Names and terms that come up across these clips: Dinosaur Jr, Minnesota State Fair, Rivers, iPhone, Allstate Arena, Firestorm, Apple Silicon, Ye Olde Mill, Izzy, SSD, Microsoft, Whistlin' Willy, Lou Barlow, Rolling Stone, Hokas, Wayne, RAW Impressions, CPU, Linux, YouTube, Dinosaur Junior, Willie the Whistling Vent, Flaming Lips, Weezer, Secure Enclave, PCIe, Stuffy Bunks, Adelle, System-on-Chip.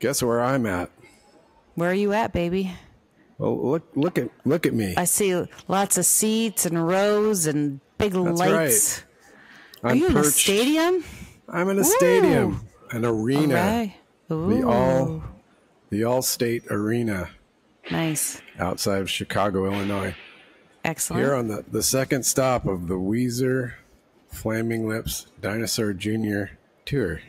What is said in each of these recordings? Guess where I'm at. Where are you at, baby? Well, look at me. I see lots of seats and rows and big lights. Right. Are you in a stadium? I'm in a stadium, an arena. Right. The Allstate Arena. Nice. Outside of Chicago, Illinois. Excellent. Here on the second stop of the Weezer, Flaming Lips, Dinosaur Junior tour.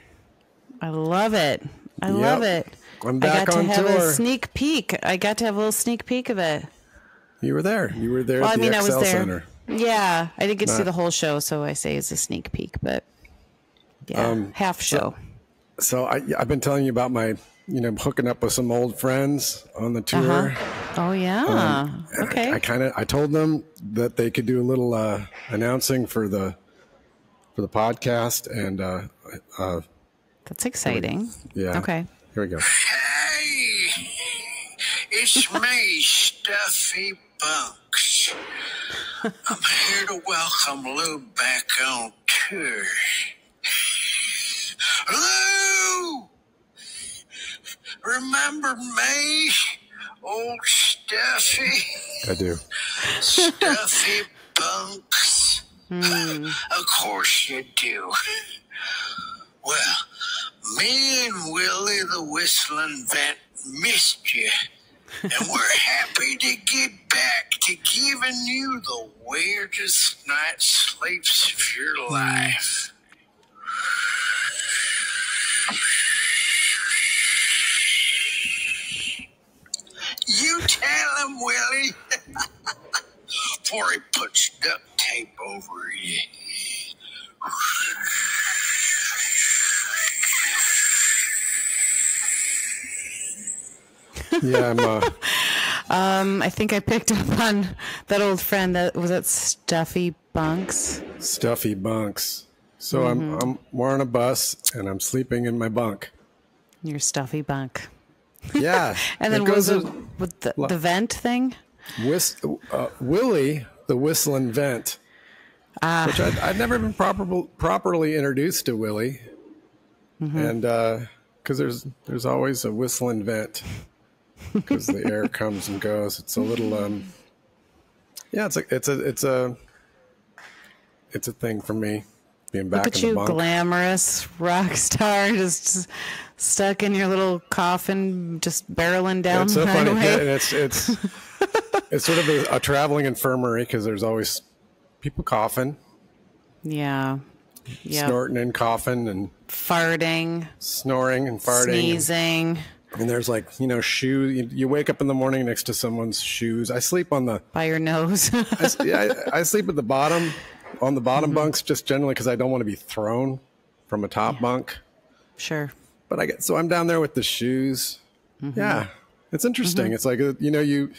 I love it. I love it. I'm back on tour. I got to have a sneak peek. I got to have a little sneak peek of it. You were there. You were there at the XL Center. Yeah. I didn't get to see the whole show, so I say it's a sneak peek, but yeah, half show. So I've been telling you about my, hooking up with some old friends on the tour. Uh-huh. Oh, yeah. Okay. I told them that they could do a little announcing for the podcast and that's exciting. Yeah. Okay. Here we go. Hey, it's me, Stuffy Bunks. I'm here to welcome Lou back on tour. Lou! Remember me, old Stuffy? I do. Stuffy Bunks. Mm. Of course you do. Well, me and Willie the Whistling Vent missed you, and we're happy to get back to giving you the weirdest night's sleeps of your life. You tell him, Willie, before he puts duct tape over you. Yeah, I'm. I think I picked up on that old friend that was at Stuffy Bunks. Stuffy Bunks. So we're on a bus and I'm sleeping in my bunk. Your stuffy bunk. Yeah. And then was it with the vent thing? Willie the Whistling Vent, which I'd never been properly introduced to Willie, and because there's always a whistling vent. Because the air comes and goes. It's a little yeah, it's a thing for me being back in the bunk. Look at you, glamorous rock star, just stuck in your little coffin, just barreling down the highway. Funny. And it's sort of a traveling infirmary because there's always people coughing. Yeah. Yep. Snorting and coughing and farting, snoring and farting, sneezing. And there's like, shoes. You wake up in the morning next to someone's shoes. I sleep on the... By your nose. I sleep at the bottom, on the bottom bunks, just generally because I don't want to be thrown from a top bunk. Sure. But so I'm down there with the shoes. Yeah. It's interesting. It's like, it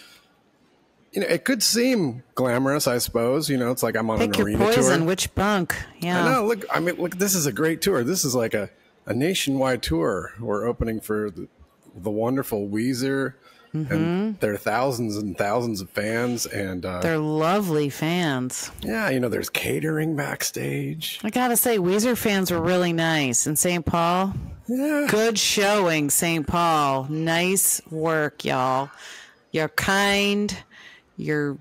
could seem glamorous, I suppose. It's like I'm on an arena tour. Pick your poison, which bunk. Yeah. I know. Look, this is a great tour. This is like a nationwide tour. We're opening for the wonderful Weezer, and there are thousands and thousands of fans, and they're lovely fans. Yeah, there's catering backstage. I gotta say, Weezer fans were really nice in St. Paul. Yeah, good showing, St. Paul. Nice work, y'all. You're kind. You're,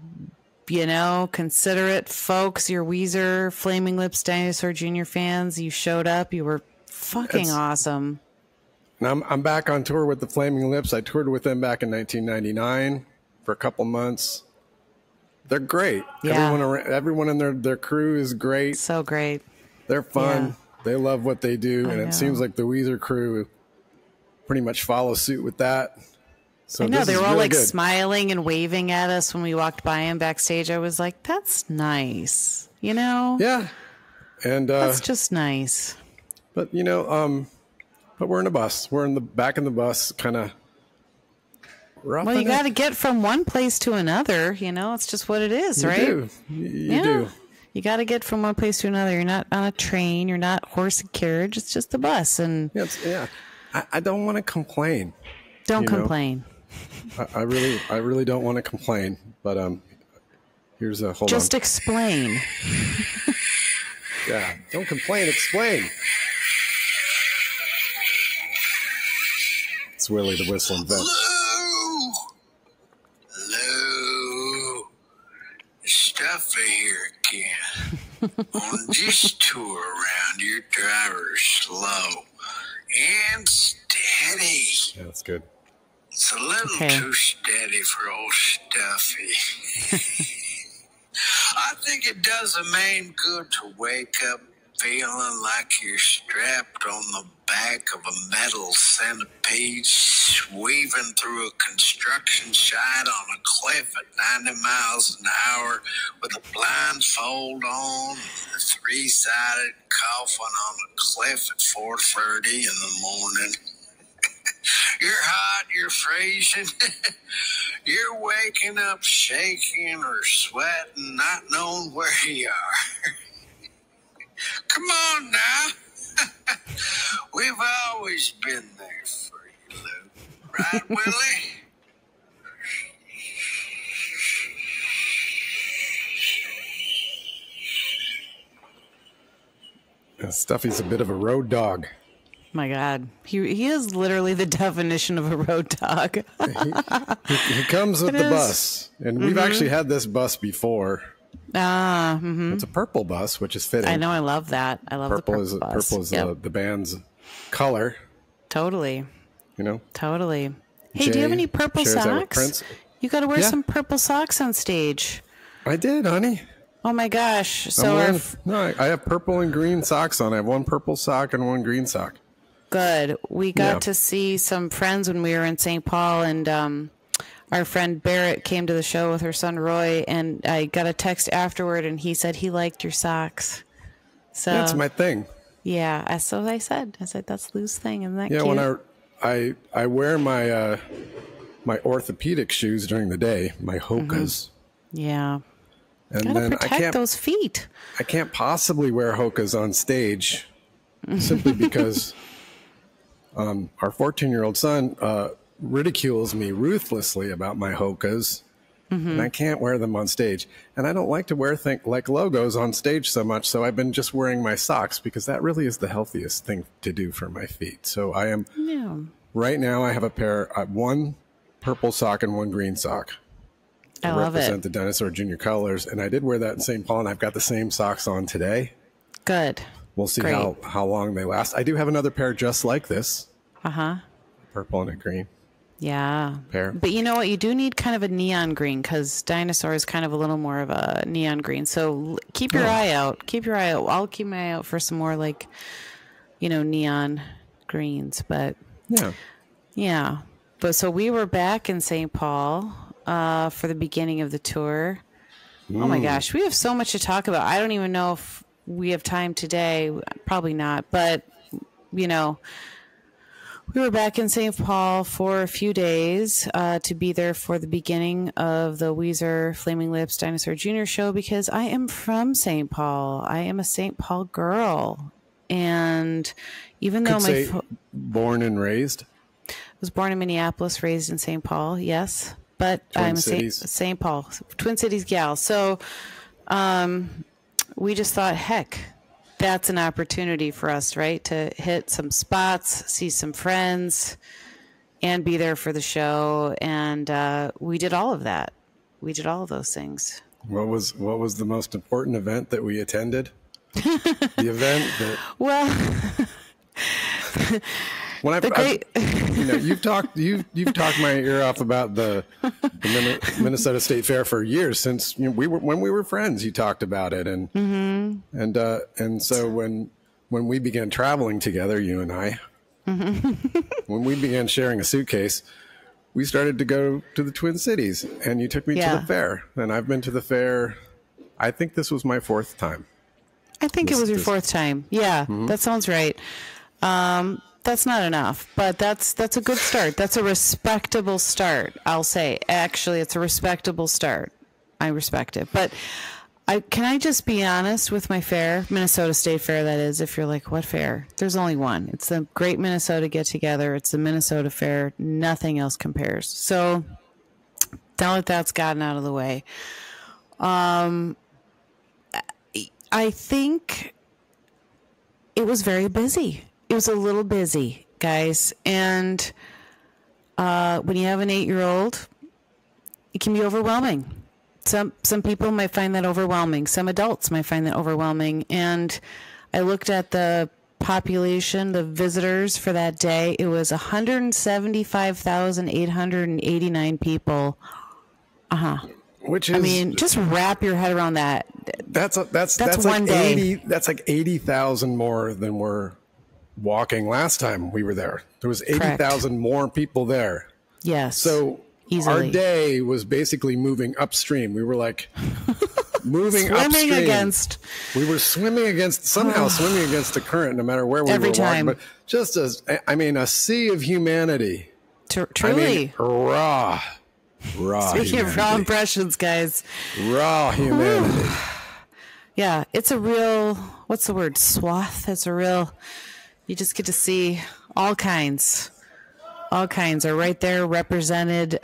considerate folks. You're Weezer, Flaming Lips, Dinosaur Junior fans. You showed up. You were fucking awesome. Now I'm back on tour with the Flaming Lips. I toured with them back in 1999 for a couple months. They're great. Yeah. Everyone in their crew is great. So great. They're fun. Yeah. They love what they do, and it seems like the Weezer crew pretty much follows suit with that. So I know they were all really like smiling and waving at us when we walked by them backstage. I was like, "That's nice," Yeah, and that's just nice. But but we're in a bus. We're in the back of the bus, kind of rough. Well, you got to get from one place to another. It's just what it is, right? You do. You got to get from one place to another. You're not on a train. You're not horse and carriage. It's just the bus. And I don't want to complain. Don't complain. I really don't want to complain. But here's a Just explain. Yeah, don't complain. Explain. It's Willie the Whistling Vent. Lou! Lou! Stuffy here again. On this tour around, your driver's slow and steady. Yeah, that's good. It's a little too steady for old Stuffy. I think it does a man good to wake up feeling like you're strapped on the back of a metal centipede weaving through a construction site on a cliff at 90 miles an hour with a blindfold on, a three-sided coffin on a cliff at 4:30 in the morning. You're hot, you're freezing, you're waking up shaking or sweating, not knowing where you are. Come on now. We've always been there for you, Lou. Right, Willie? Stuffy's a bit of a road dog. My God, he is literally the definition of a road dog. he comes with the bus, and we've actually had this bus before. It's a purple bus, which is fitting. I know, I love that. I love purple. The purple bus. Purple is the band's color. Totally. You know. Totally. Hey, do you have any purple socks? You got to wear some purple socks on stage. I did, honey. Oh my gosh! So I have purple and green socks on. I have one purple sock and one green sock. Good. We got to see some friends when we were in St. Paul, and our friend Barrett came to the show with her son Roy, and I got a text afterward, and he said he liked your socks. So that's my thing. Yeah, so I said that's Lou's thing, isn't that cute? Yeah, when I wear my my orthopedic shoes during the day, my Hokas. Yeah. And gotta then protect those feet. I can't possibly wear Hokas on stage, simply because our 14-year-old son ridicules me ruthlessly about my Hokas, and I can't wear them on stage. And I don't like to wear logos on stage so much, so I've been just wearing my socks because that really is the healthiest thing to do for my feet. So I am right now. I have a pair, one purple sock and one green sock. I love it. Represent the Dinosaur Junior colors, and I did wear that in St. Paul, and I've got the same socks on today. Good. We'll see how long they last. I do have another pair just like this. Purple and a green. Yeah. Pair. But you know what? You do need kind of a neon green, because Dinosaur is kind of a little more of a neon green. So keep your eye out. Keep your eye out. I'll keep my eye out for some more, like, you know, neon greens. But yeah. But so we were back in St. Paul for the beginning of the tour. Oh my gosh, we have so much to talk about. I don't even know if we have time today. Probably not. But, you know, we were back in St. Paul for a few days to be there for the beginning of the Weezer Flaming Lips Dinosaur Junior show, because I am from St. Paul. I am a St. Paul girl. And even though born and raised? I was born in Minneapolis, raised in St. Paul, yes. But I'm a St. Paul, Twin Cities gal. So we just thought, heck, that's an opportunity for us, right? To hit some spots, see some friends, and be there for the show. And we did all of that. We did all of those things. What was the most important event that we attended? The event that... Well... When you've talked my ear off about the Minnesota State Fair for years, since when we were friends. You talked about it, and and so when we began traveling together, you and I, when we began sharing a suitcase, we started to go to the Twin Cities, and you took me to the fair, and I've been to the fair. I think this was my fourth time. I think it was your fourth time. Yeah, that sounds right. That's not enough, but that's a good start. That's a respectable start, I'll say. Actually, it's a respectable start. I respect it. But can I just be honest with my fair, Minnesota State Fair, that is, if you're like, what fair? There's only one. It's the Great Minnesota Get-Together. It's the Minnesota Fair. Nothing else compares. So now that that's gotten out of the way, I think it was very busy. It was a little busy, guys, and When you have an 8-year-old, it can be overwhelming. Some people might find that overwhelming. Some adults might find that overwhelming. And I looked at the population, the visitors for that day. It was 175,889 people. Which is, I mean, just wrap your head around that. That's one like day. 80, that's like 80,000 more than were walking last time we were there. There was 80,000 more people there. Yes. So easily. Our day was basically moving upstream. We were like moving swimming against the current, no matter where we were walking. But just as, I mean, a sea of humanity. Truly. I mean, raw Speaking humanity. Of raw impressions, guys. Raw humanity. Yeah, it's a real, what's the word, swath? It's a real, you just get to see all kinds. All kinds are right there represented,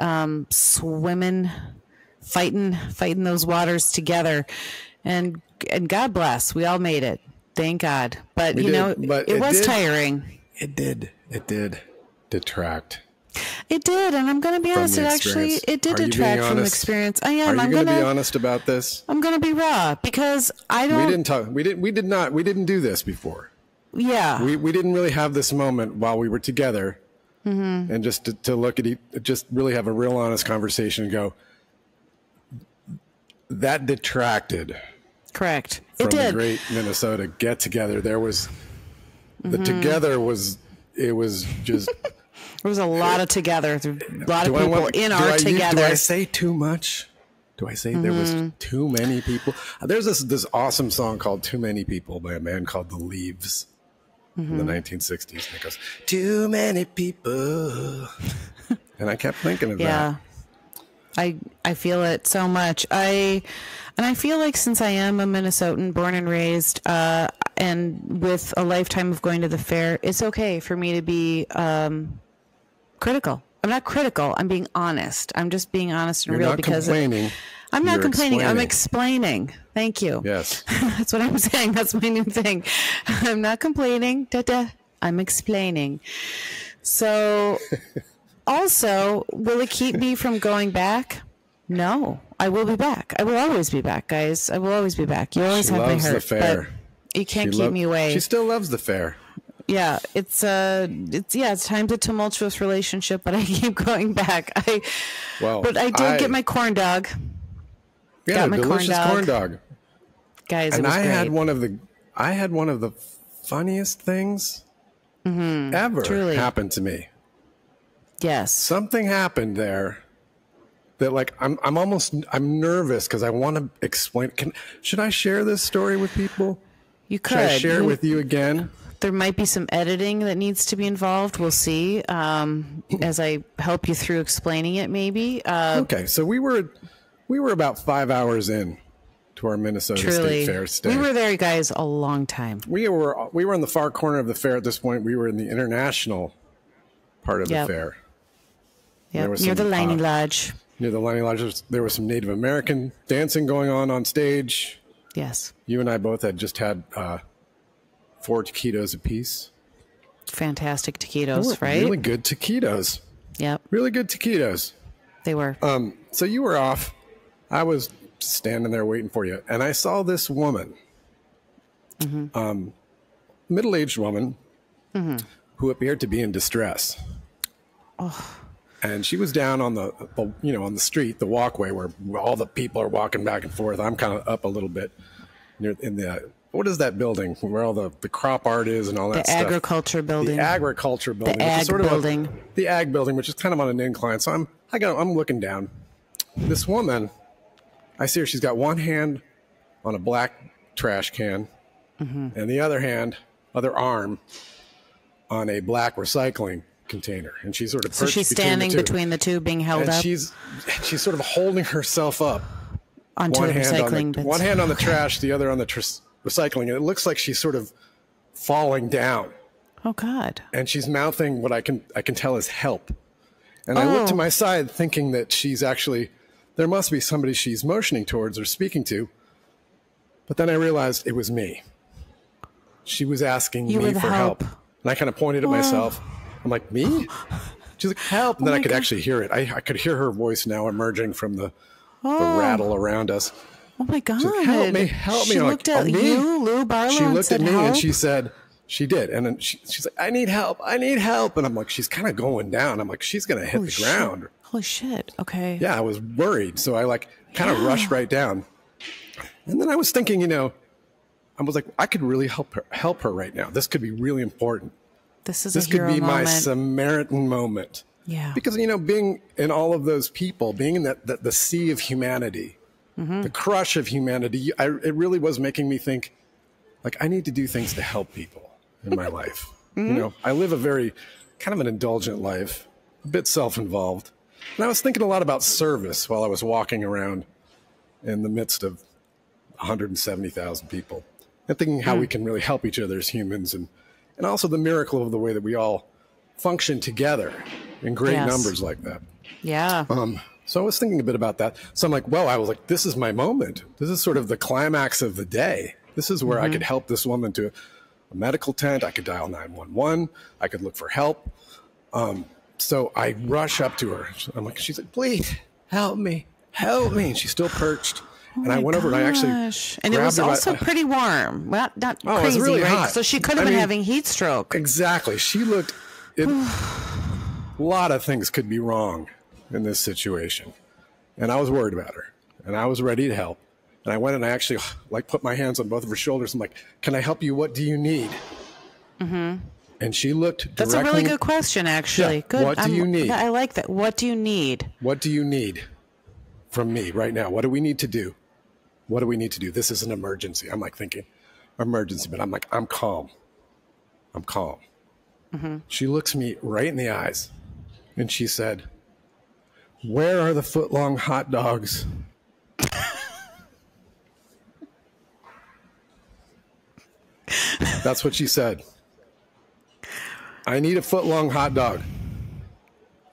swimming, fighting those waters together. And God bless, we all made it. Thank God. But, we it was tiring. It did detract. It did, and I'm going to be honest, it did detract from the experience. I am. I'm going to be honest about this. I'm going to be raw because I don't. We didn't do this before. Yeah. We didn't really have this moment while we were together, and just to look at just really have a real honest conversation and go. That detracted. Correct. It did. From the great Minnesota get together. There was the together was it was just. There was a lot of together, a lot of people in our together. Do I say too much? Do I say there was too many people? There's this awesome song called "Too Many People" by a man called The Leaves in the 1960s. And it goes, "Too many people," and I kept thinking of that. I feel it so much. I feel like since I am a Minnesotan, born and raised, and with a lifetime of going to the fair, it's okay for me to be critical. I'm not critical. I'm being honest. I'm just being honest and real because I'm not complaining. I'm explaining. Thank you. Yes, that's what I'm saying. That's my new thing. I'm not complaining. I'm explaining. So. Also, will it keep me from going back? No, I will be back. I will always be back, guys. I will always be back. You always have my heart, but you can't keep me away. She still loves the fair. Yeah, it's times a tumultuous relationship, but I keep going back. I did get my corn dog. Yeah, delicious corn dog, guys. And I had one of the funniest things ever happened to me. Yes. Something happened there that like I'm nervous because I want to explain. Should I share this story with people? You could. Should I share it with you again? There might be some editing that needs to be involved. We'll see as I help you through explaining it maybe. Okay. So we were about 5 hours in to our Minnesota State Fair stay. We were there, guys, a long time. We were in the far corner of the fair at this point. We were in the international part of the fair. Yeah, near the Lining Lodge. Near the Lining Lodge, there was some Native American dancing going on stage. Yes. You and I both had just had 4 taquitos apiece. Fantastic taquitos, right? Really good taquitos. Yep. Really good taquitos. They were. So you were off. I was standing there waiting for you, and I saw this woman, middle-aged woman, who appeared to be in distress. Oh. And she was down on the on the street, the walkway where all the people are walking back and forth. I'm kind of up a little bit near in the, what is that building where all the crop art is and all that stuff? The agriculture building. The ag building, which is kind of on an incline. So I'm looking down. This woman, I see her, she's got one hand on a black trash can and the other arm on a black recycling container, and she's sort of perched between the two, being held up. She's sort of holding herself up onto the recycling bins. One hand on the trash, the other on the recycling, and it looks like she's sort of falling down. Oh God! And she's mouthing what I can tell is help. And I look to my side, thinking that she's actually there must be somebody she's motioning towards or speaking to, but then I realized it was me. She was asking me for help. And I kind of pointed at myself. I'm like, me? She's like, help. And then I could actually hear it. I could hear her voice now emerging from the rattle around us. Oh, my God. Like, help me. Help me. She looked at you, Lou Barlow. She looked at me and she said, And then she's like, I need help. I need help. And I'm like, she's kind of going down. I'm like, she's going to hit the ground. Holy shit. Okay. Yeah, I was worried. So I like kind of rushed right down. And then I was thinking, you know, I was like, I could really help her right now. This could be really important. This could be my Samaritan moment. Yeah. Because, you know, being in all of those people, being in the sea of humanity, the crush of humanity, it really was making me think, like, I need to do things to help people in my life. You know, I live a very kind of an indulgent life, a bit self-involved. And I was thinking a lot about service while I was walking around in the midst of 170,000 people and thinking how we can really help each other as humans, and also the miracle of the way that we all function together in great numbers like that. Yeah. So I was thinking a bit about that. So I'm like, well, I was like, this is my moment. This is sort of the climax of the day. This is where I could help this woman to a medical tent. I could dial 911. I could look for help. So I rush up to her. I'm like, she's like, please help me. Help me. And she's still perched. Oh, and I went over and I actually and it was also pretty warm. Well, not crazy, it was really hot. So she could have been having heat stroke. Exactly. She looked a lot of things could be wrong in this situation. And I was worried about her. And I was ready to help. And I went and I actually like put my hands on both of her shoulders. I'm like, can I help you? What do you need? And she looked directly. That's a really good question, actually. Yeah, good. What do you need? I like that. What do you need? What do you need from me right now? What do we need to do? What do we need to do? This is an emergency. I'm like thinking emergency, but I'm like, I'm calm. I'm calm. She looks me right in the eyes and she said, where are the foot-long hot dogs? That's what she said. I need a foot-long hot dog.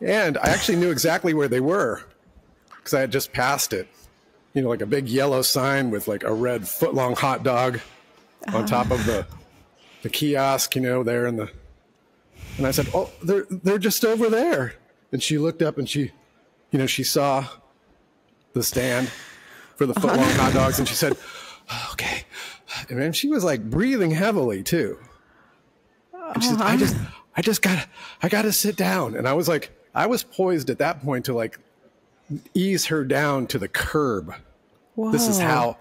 And I actually knew exactly where they were because I had just passed it. You know, like a big yellow sign with like a red foot-long hot dog on top of the kiosk, you know, there in the... And I said, oh, they're just over there. And she looked up and she, you know, she saw the stand for the foot-long hot dogs and she said, oh, okay. And then she was like breathing heavily too. And she said, I gotta sit down. And I was like, I was poised at that point to like ease her down to the curb. Whoa. This is how,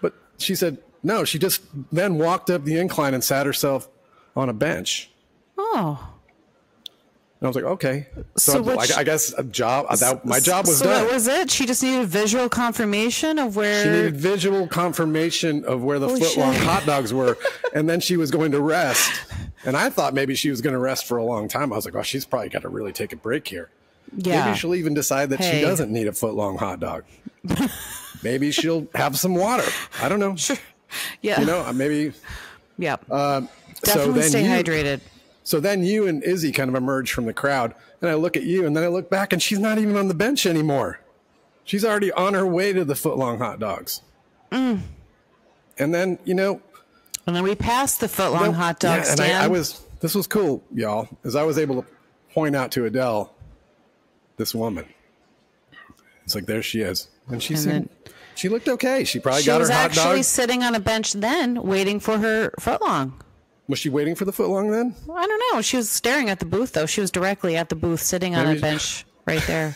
but she said, no, she just then walked up the incline and sat herself on a bench. Oh. And I was like, okay. So I guess a job, my job was done. So that was it? She just needed visual confirmation of where... She needed visual confirmation of where the foot-long hot dogs were. And then she was going to rest. And I thought maybe she was going to rest for a long time. I was like, oh, she's probably got to really take a break here. Yeah. Maybe she'll even decide that she doesn't need a foot-long hot dog. Maybe she'll have some water. I don't know. Sure. Yeah. You know, maybe... Yeah. Definitely so stay hydrated. So then you and Izzy kind of emerge from the crowd, and I look at you, and then I look back, and she's not even on the bench anymore. She's already on her way to the foot-long hot dogs. And then, you know... And then we passed the foot-long hot dogs, and I was... This was cool, y'all, as I was able to point out to Adele, this woman. It's like, there she is. And she seemed... She looked okay. She probably got her hot dog. She was actually sitting on a bench then, waiting for her foot-long. Was she waiting for the footlong then? I don't know. She was staring at the booth, though. She was directly at the booth, sitting on a bench right there.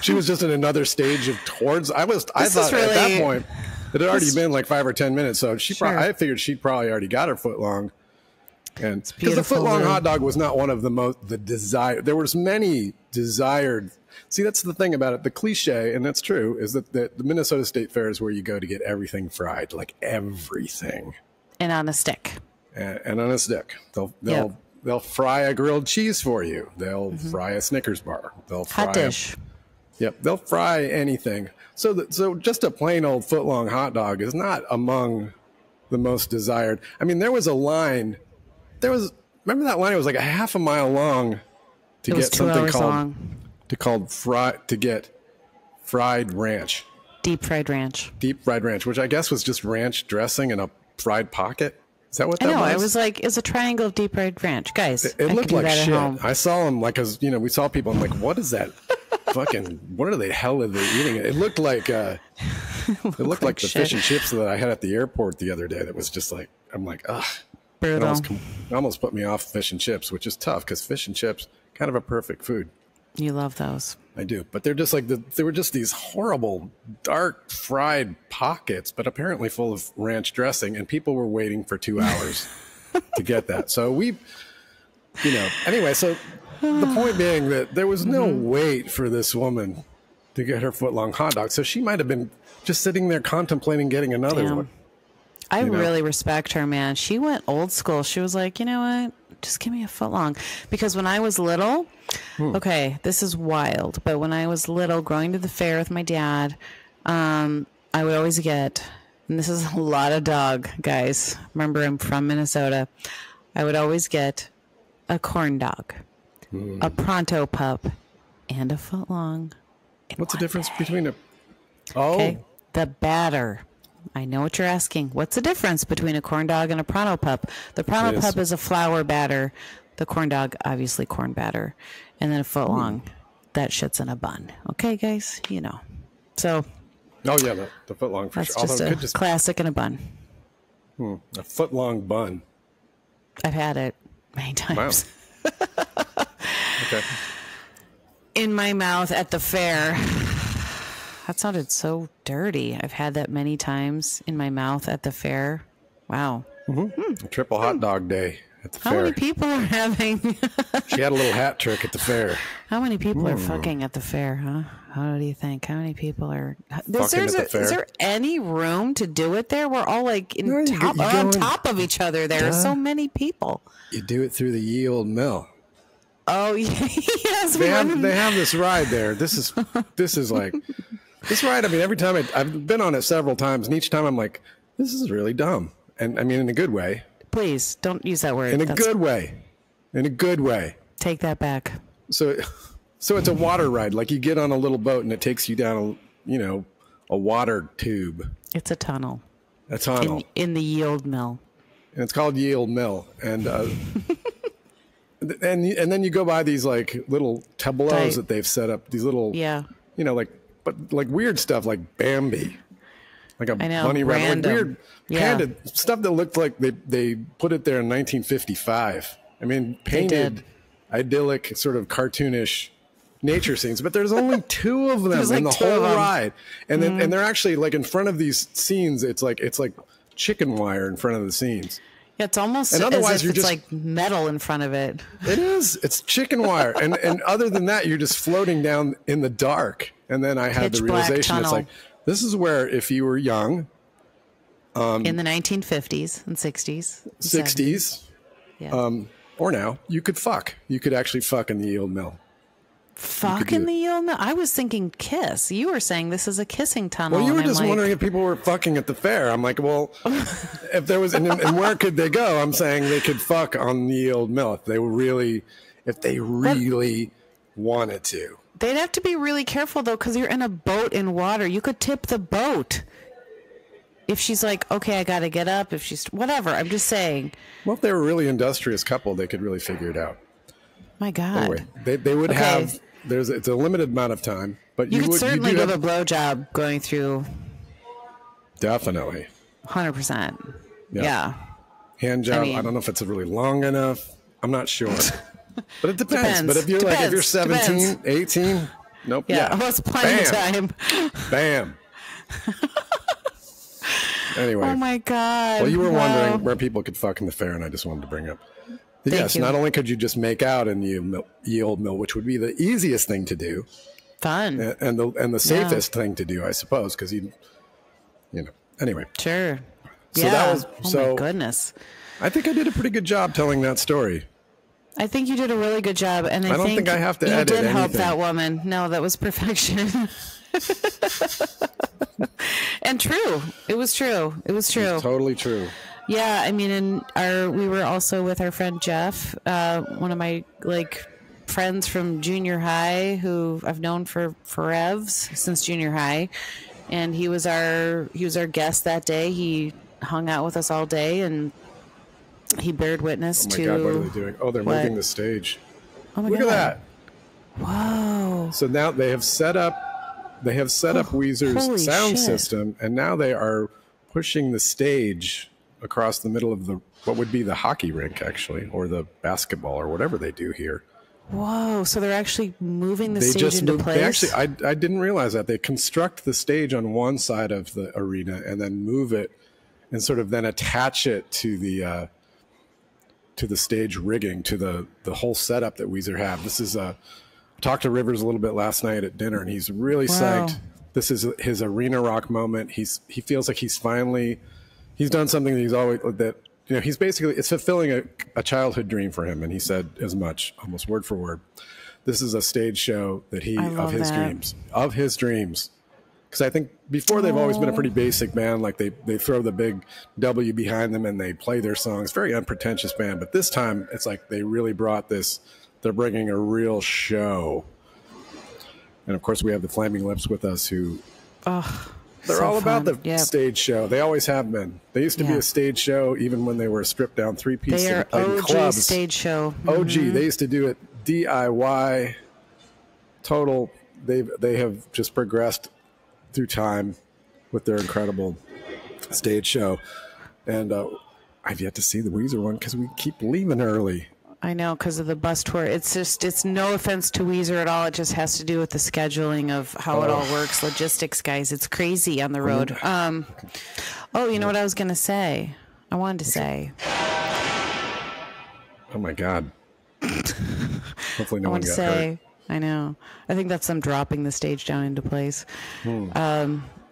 She was just in another stage of towards. I thought really, at that point it had already been like 5 or 10 minutes, so she. I figured she probably already got her footlong, and because the footlong hot dog was not one of the most desired. There was many desired. See, that's the thing about it. The cliche, and that's true, is that the Minnesota State Fair is where you go to get everything fried, like everything. And on a stick. And on a stick. They'll fry a grilled cheese for you. They'll fry a Snickers bar. They'll fry hot dish. Yep. They'll fry anything. So just a plain old foot-long hot dog is not among the most desired. I mean, there was a line. Remember that line? It was like a half a mile long to get something called... to get fried ranch. Deep fried ranch. Deep fried ranch, which I guess was just ranch dressing in a fried pocket. Is that what that was? I know. It was like, it's a triangle of deep red ranch. Guys, it looked like shit. I saw them, like, as, you know, we saw people. I'm like, what is that? Fucking, what are the hell are they eating? It looked like, it looked like the fish and chips that I had at the airport the other day. That was just like, I'm like, ugh. Brutal. It almost put me off fish and chips, which is tough because fish and chips, kind of a perfect food. You love those. I do, but they're just like they were just these horrible, dark, fried pockets, but apparently full of ranch dressing, and people were waiting for 2 hours to get that. So we, you know, anyway. So the point being that there was no wait for this woman to get her foot-long hot dog, so she might have been just sitting there contemplating getting another one. I really respect her, man. She went old school. She was like, you know what? Just give me a foot long. Because when I was little, okay, this is wild, but when I was little, going to the fair with my dad, I would always get, and this is a lot of dog, guys. Remember, I'm from Minnesota. I would always get a corn dog, a pronto pup, and a foot long. What's the difference between a... Oh. Okay, the batter. I know what you're asking. What's the difference between a corn dog and a pronto pup? The pronto pup is a flour batter. The corn dog, obviously corn batter. And then a foot long. That shit's in a bun. Okay, guys? You know. So. Oh, yeah. The foot long. That's sure. Just a classic in a bun. A foot long bun. I've had it many times. Wow. Okay. In my mouth at the fair. That sounded so dirty. I've had that many times in my mouth at the fair. Wow. Triple hot dog day at the fair. How many people are having? She had a little hat trick at the fair. How many people are fucking at the fair, huh? How do you think? How many people are is there any room to do it there? We're all like on top of each other. There are so many people. You do it through the Ye Olde Mill. Oh, yes. They have this ride there. This is like... This ride, I mean, every time I've been on it several times, and each time I'm like, this is really dumb. And I mean, in a good way. Please, don't use that word. In a good way. In a good way. Take that back. So it's a water ride. Like, you get on a little boat, and it takes you down, a water tube. It's a tunnel. A tunnel. In the Ye Olde Mill. And it's called Ye Olde Mill. And, and then you go by these, like, little tableaus that they've set up. These little, like weird stuff, like Bambi, like a bunny rabbit, like weird kind of stuff that looked like they put it there in 1955. I mean, painted, idyllic, sort of cartoonish nature scenes. But there's only two of them in the whole ride, and then and they're actually like in front of these scenes. It's like chicken wire in front of the scenes. Yeah, it's almost as if it's like metal in front of it. It is. It's chicken wire, and other than that, you're just floating down in the dark. And then I had the realization, it's like, this is where if you were young. In the 1950s and 60s. 70s. Yeah. Or now, you could fuck. You could actually fuck in the Ye Olde Mill. Fuck in the Ye Olde Mill? I was thinking kiss. You were saying this is a kissing tunnel. Well, you were just wondering if people were fucking at the fair. I'm like, well, if there was, and where could they go? I'm saying they could fuck on the Ye Olde Mill if they really wanted to. They'd have to be really careful, though, because you're in a boat in water. You could tip the boat. If she's like, okay, I got to get up. If she's whatever, I'm just saying. Well, if they were a really industrious couple, they could really figure it out. My God. Anyway, they would have, it's a limited amount of time. But you could certainly give a blowjob going through. Definitely. 100%. Yeah. Hand job. I mean, I don't know if it's really long enough. I'm not sure. But it depends. But if you're like, if you're 17, 18, nope. Yeah, well, it's plenty of time. Bam. Anyway. Oh my God. Well, you were wondering where people could fuck in the fair, and I just wanted to bring up. Yes, not only could you just make out in the Ye Olde Mill, which would be the easiest thing to do, fun, and the safest thing to do, I suppose, because you know. Anyway. Sure. So that was. Oh my goodness. I think I did a pretty good job telling that story. I think you did a really good job, and I don't think I have to edit anything. You did help that woman. No, that was perfection. And true. It was true. It was true. It was totally true. Yeah, I mean, we were also with our friend Jeff, one of my friends from junior high, who I've known for forever since junior high, and he was our guest that day. He hung out with us all day, and He bared witness to... Oh my God, what are they doing? Oh, they're moving the stage. Oh my God. Look at that. Wow. So now they have set up, Weezer's sound system, and now they are pushing the stage across the middle of the, what would be the hockey rink, actually, or the basketball, or whatever they do here. Whoa, so they're actually moving the stage into place? They actually, I didn't realize that. They construct the stage on one side of the arena and then move it and sort of then attach it to the stage rigging, to the whole setup that Weezer have. This is a... I talked to Rivers a little bit last night at dinner, and he's really psyched. This is his arena rock moment. He feels like he's finally... He's done something that he's always... that. You know, he's basically, it's fulfilling a childhood dream for him. And he said as much, almost word for word. This is a stage show that of his dreams. Because I think before they've always been a pretty basic band. Like they throw the big W behind them and they play their songs. Very unpretentious band. But this time it's like they really brought this, they're bringing a real show. And of course we have the Flaming Lips with us who... They're so all about the stage show. They always have been. They used to be a stage show even when they were stripped down three-piece. They are OG clubs. Stage show. OG. They used to do it DIY. Total. They have just progressed through time with their incredible stage show. And I've yet to see the Weezer one because we keep leaving early. I know, because of the bus tour. It's just, it's no offense to Weezer at all. It just has to do with the scheduling of how it all works. Logistics, guys. It's crazy on the road. You know what I was going to say? I wanted to say. Oh, my God. Hopefully no one got hurt. I know. I think that's them dropping the stage down into place. I'm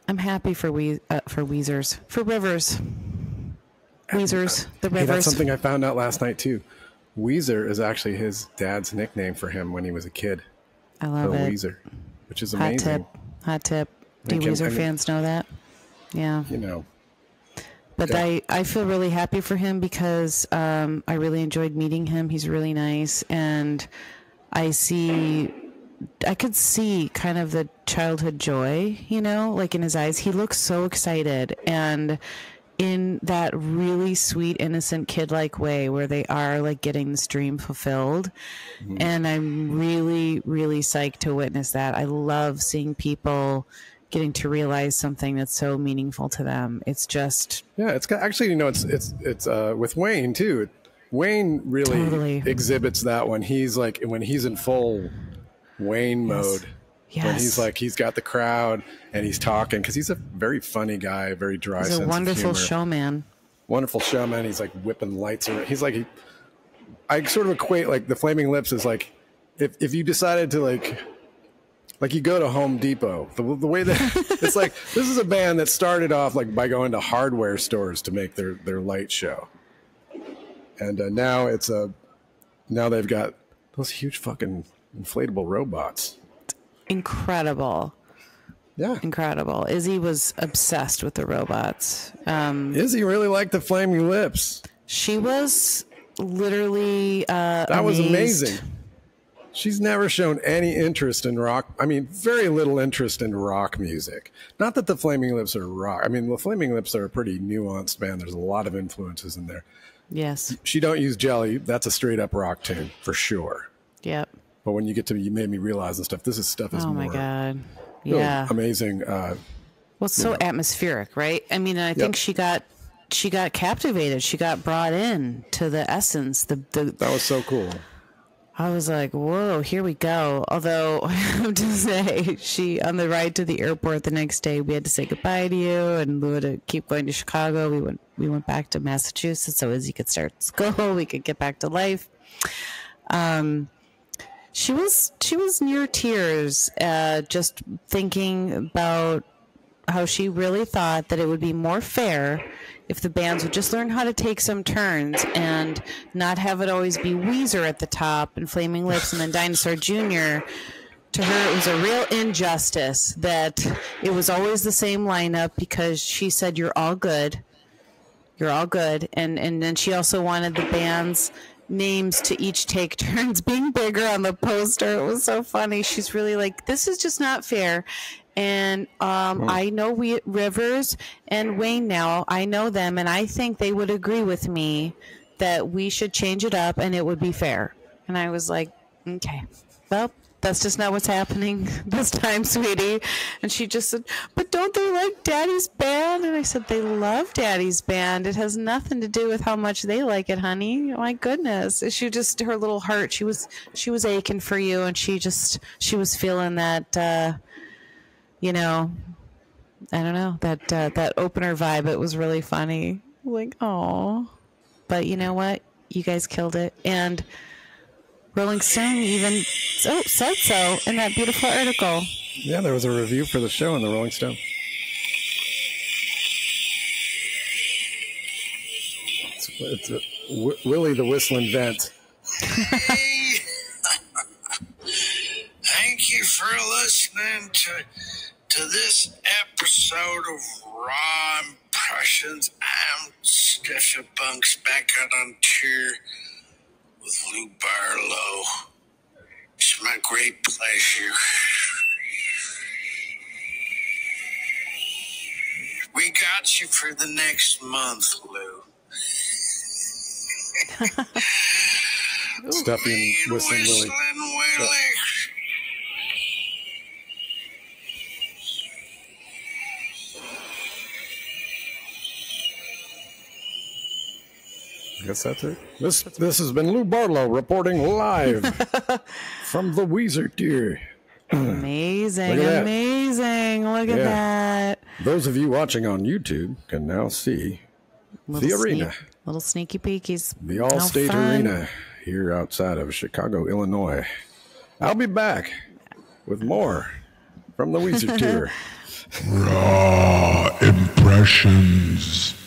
happy for Weezers. For Rivers. Weezers. The Rivers. Hey, that's something I found out last night, too. Weezer is actually his dad's nickname for him when he was a kid. I love it. Weezer, which is amazing. Hot tip. Do Weezer fans know that? Yeah. You know. But I feel really happy for him because I really enjoyed meeting him. He's really nice. And I could see kind of the childhood joy, you know, like in his eyes. He looks so excited. And... in that really sweet, innocent kid-like way where they are like getting this dream fulfilled. And I'm really, really psyched to witness that. I love seeing people getting to realize something that's so meaningful to them. It's just... Yeah, it's got, actually, you know, it's with Wayne too. Wayne really exhibits that when he's like, when he's in full Wayne mode. Yes. When he's like, he's got the crowd and he's talking because he's a very funny guy, very dry sense of humor. He's a wonderful showman. Wonderful showman. He's like whipping lights around. He's like, I sort of equate like the Flaming Lips is like, if you decided to like you go to Home Depot, the way that it's like, this is a band that started off like by going to hardware stores to make their light show. And now it's now they've got those huge fucking inflatable robots. Incredible. Yeah. Incredible. Izzy was obsessed with the robots. Izzy really liked the Flaming Lips. She was literally that was amazing. She's never shown any interest in rock. I mean, very little interest in rock music. Not that the Flaming Lips are rock. I mean, the Flaming Lips are a pretty nuanced band. There's a lot of influences in there. Yes. She Don't Use Jelly. That's a straight up rock tune for sure. Yep. But when you get to, you made me realize this stuff. This stuff is more. Oh my God! Yeah, really amazing. Well, it's so atmospheric, right? I mean, I think she got captivated. She got brought in to the essence. That was so cool. I was like, whoa, here we go. Although I have to say, on the ride to the airport the next day, we had to say goodbye to you, and Lou had to keep going to Chicago. We went back to Massachusetts so Izzy could start school. We could get back to life. She was near tears, just thinking about how she really thought that it would be more fair if the bands would just learn how to take some turns and not have it always be Weezer at the top and Flaming Lips and then Dinosaur Junior. To her, it was a real injustice that it was always the same lineup because she said, "You're all good. You're all good." And then she also wanted the bands... names to each take turns being bigger on the poster. It was so funny. She's really like, this is just not fair. And I know Rivers and Wayne now. I know them, and I think they would agree with me that we should change it up and it would be fair. And I was like, okay, well, that's just not what's happening this time, sweetie. And she just said, but don't they like Daddy's band? And I said, they love Daddy's band. It has nothing to do with how much they like it, honey. My goodness. She just, her little heart, she was aching for you. And she was feeling that, you know, I don't know, that, that opener vibe. It was really funny. Like, oh, but you know what? You guys killed it. And Rolling Stone even said so in that beautiful article. Yeah, there was a review for the show in the Rolling Stone. It's a, Willie the Whistling Vent. Hey. Thank you for listening to this episode of Raw Impressions. I'm Stuffy Bunks back out on tour with Lou Barlow. It's my great pleasure. We got you for the next month, Lou. Stuffy and Whistling Willie. I guess that's it. This has been Lou Barlow reporting live from the Weezer tour. Amazing, amazing. Look at that. Those of you watching on YouTube can now see the arena. Little sneaky peekies. The Allstate Arena here outside of Chicago, Illinois. I'll be back with more from the Weezer tour. Raw Impressions.